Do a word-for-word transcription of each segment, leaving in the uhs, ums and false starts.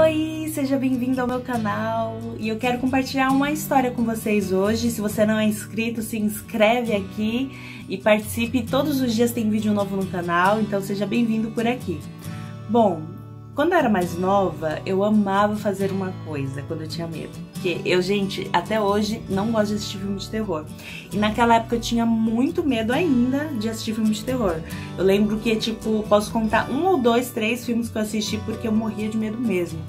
Oi, seja bem-vindo ao meu canal e eu quero compartilhar uma história com vocês hoje. Se você não é inscrito, se inscreve aqui e participe. Todos os dias tem vídeo novo no canal, então seja bem-vindo por aqui. Bom, quando eu era mais nova, eu amava fazer uma coisa quando eu tinha medo. Porque eu, gente, até hoje não gosto de assistir filme de terror. E naquela época eu tinha muito medo ainda de assistir filme de terror. Eu lembro que, tipo, posso contar um ou dois, três filmes que eu assisti porque eu morria de medo mesmo.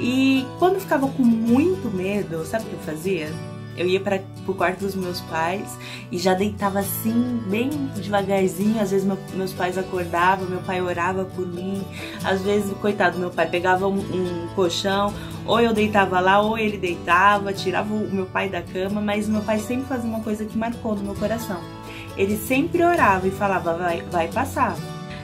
E quando eu ficava com muito medo, sabe o que eu fazia? Eu ia para o quarto dos meus pais e já deitava assim, bem devagarzinho. Às vezes meu, meus pais acordavam, meu pai orava por mim. Às vezes, coitado, meu pai pegava um, um colchão, ou eu deitava lá, ou ele deitava, tirava o meu pai da cama. Mas meu pai sempre fazia uma coisa que marcou no meu coração. Ele sempre orava e falava, vai, vai passar.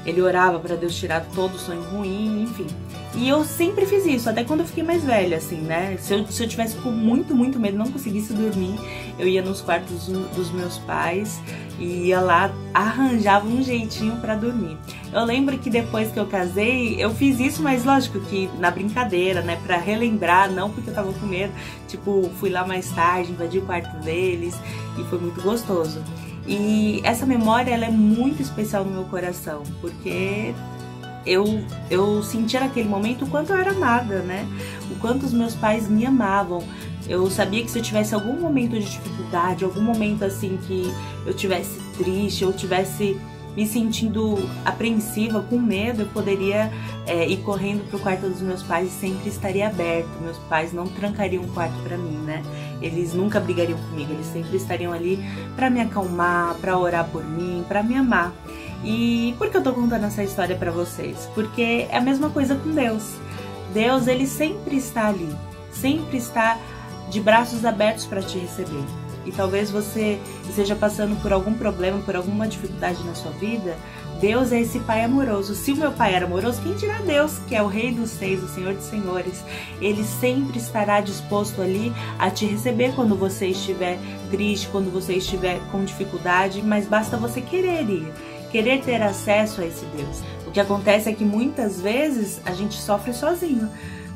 Ele orava para Deus tirar todo o sonho ruim, enfim. E eu sempre fiz isso, até quando eu fiquei mais velha, assim, né? Se eu, se eu tivesse com muito, muito medo, não conseguisse dormir, eu ia nos quartos dos meus pais e ia lá, arranjava um jeitinho pra dormir. Eu lembro que depois que eu casei, eu fiz isso, mas lógico que na brincadeira, né? Pra relembrar, não porque eu tava com medo. Tipo, fui lá mais tarde, invadi o quarto deles e foi muito gostoso. E essa memória, ela é muito especial no meu coração, porque... Eu, eu sentia naquele momento o quanto eu era amada, né? O quanto os meus pais me amavam. Eu sabia que se eu tivesse algum momento de dificuldade, algum momento assim que eu tivesse triste, eu tivesse me sentindo apreensiva, com medo, eu poderia é, ir correndo pro quarto dos meus pais e sempre estaria aberto. Meus pais não trancariam o quarto para mim, né? Eles nunca brigariam comigo, eles sempre estariam ali para me acalmar, para orar por mim, para me amar. E por que eu tô contando essa história pra vocês? Porque é a mesma coisa com Deus. Deus, ele sempre está ali, sempre está de braços abertos para te receber. E talvez você esteja passando por algum problema, por alguma dificuldade na sua vida. Deus é esse pai amoroso. Se o meu pai era amoroso, quem dirá Deus, que é o Rei dos Reis, o Senhor dos Senhores? Ele sempre estará disposto ali a te receber quando você estiver triste, quando você estiver com dificuldade, mas basta você querer ir. Querer ter acesso a esse Deus. O que acontece é que muitas vezes a gente sofre sozinho.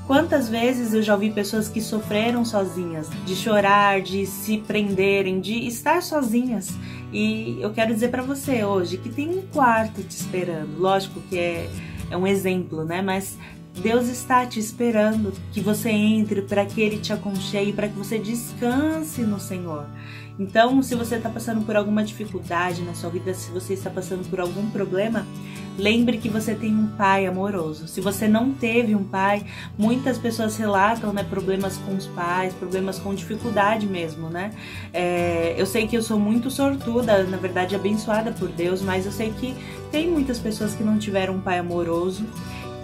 Quantas vezes eu já ouvi pessoas que sofreram sozinhas, de chorar, de se prenderem, de estar sozinhas. E eu quero dizer pra você hoje que tem um quarto te esperando. Lógico que é, é um exemplo, né? Mas Deus está te esperando que você entre, para que Ele te aconchegue, para que você descanse no Senhor. Então, se você está passando por alguma dificuldade na sua vida, se você está passando por algum problema, lembre que você tem um pai amoroso. Se você não teve um pai, muitas pessoas relatam, né, problemas com os pais, problemas com dificuldade mesmo, né? É, eu sei que eu sou muito sortuda, na verdade abençoada por Deus, mas eu sei que tem muitas pessoas que não tiveram um pai amoroso.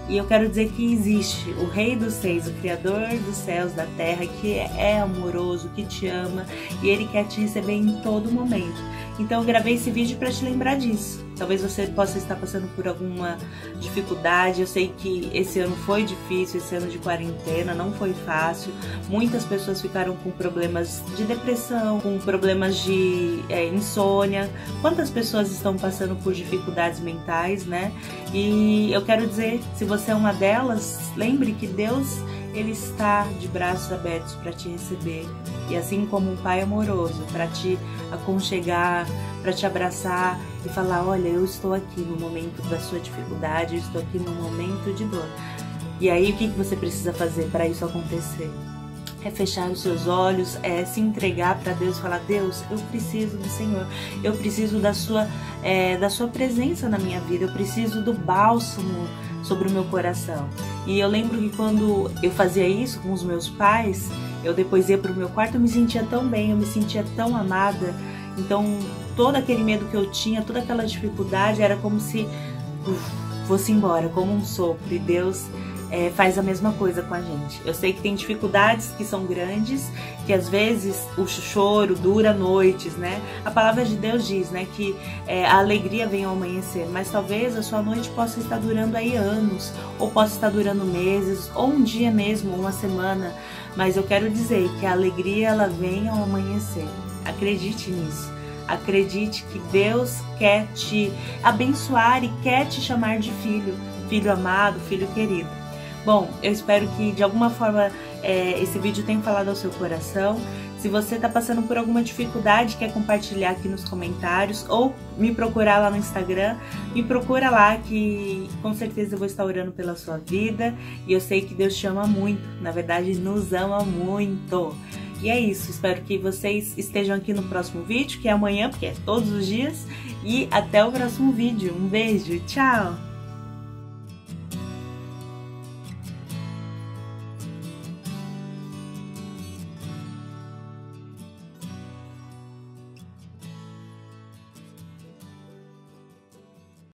E eu quero dizer que existe o Rei dos Reis, o Criador dos céus, da terra, que é amoroso, que te ama e Ele quer te receber em todo momento. Então eu gravei esse vídeo para te lembrar disso. Talvez você possa estar passando por alguma dificuldade. Eu sei que esse ano foi difícil, esse ano de quarentena não foi fácil. Muitas pessoas ficaram com problemas de depressão, com problemas de é, insônia. Quantas pessoas estão passando por dificuldades mentais, né? E eu quero dizer, se você é uma delas, lembre que Deus, Ele está de braços abertos para te receber. E assim como um pai amoroso, para te aconchegar, para te abraçar e falar, olha, eu estou aqui no momento da sua dificuldade, eu estou aqui no momento de dor. E aí, o que você precisa fazer para isso acontecer? É fechar os seus olhos, é se entregar para Deus, falar, Deus, eu preciso do Senhor, eu preciso da sua, é, da sua presença na minha vida, eu preciso do bálsamo sobre o meu coração. E eu lembro que quando eu fazia isso com os meus pais, eu depois ia para o meu quarto, eu me sentia tão bem, eu me sentia tão amada. Então, todo aquele medo que eu tinha, toda aquela dificuldade, era como se uf, fosse embora, como um sopro. E Deus é, faz a mesma coisa com a gente. Eu sei que tem dificuldades que são grandes, que às vezes o choro dura noites, né? A palavra de Deus diz, né, que é, a alegria vem ao amanhecer, mas talvez a sua noite possa estar durando aí anos, ou possa estar durando meses, ou um dia mesmo, uma semana. Mas eu quero dizer que a alegria, ela vem ao amanhecer. Acredite nisso. Acredite que Deus quer te abençoar e quer te chamar de filho, filho amado, filho querido. Bom, eu espero que de alguma forma é, esse vídeo tenha falado ao seu coração. Se você está passando por alguma dificuldade, quer compartilhar aqui nos comentários ou me procurar lá no Instagram, me procura lá que com certeza eu vou estar orando pela sua vida. E eu sei que Deus te ama muito, na verdade nos ama muito. E é isso, espero que vocês estejam aqui no próximo vídeo, que é amanhã, porque é todos os dias. E até o próximo vídeo, um beijo, tchau!